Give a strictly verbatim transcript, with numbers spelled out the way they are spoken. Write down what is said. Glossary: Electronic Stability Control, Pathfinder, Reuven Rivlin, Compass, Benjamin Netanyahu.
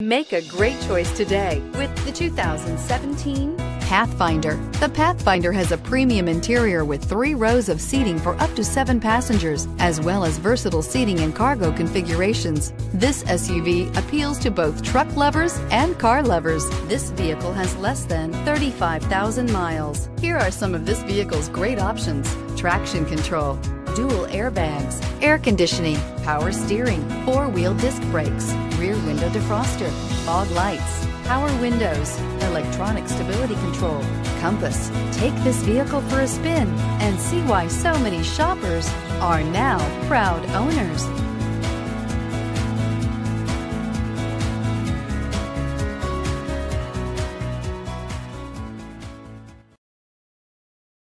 Make a great choice today with the two thousand seventeen Pathfinder. The Pathfinder has a premium interior with three rows of seating for up to seven passengers, as well as versatile seating and cargo configurations. This S U V appeals to both truck lovers and car lovers. This vehicle has less than thirty-five thousand miles. Here are some of this vehicle's great options: traction control, dual airbags, air conditioning, power steering, four-wheel disc brakes, rear window defroster, fog lights, power windows, electronic stability control, compass. Take this vehicle for a spin and see why so many shoppers are now proud owners.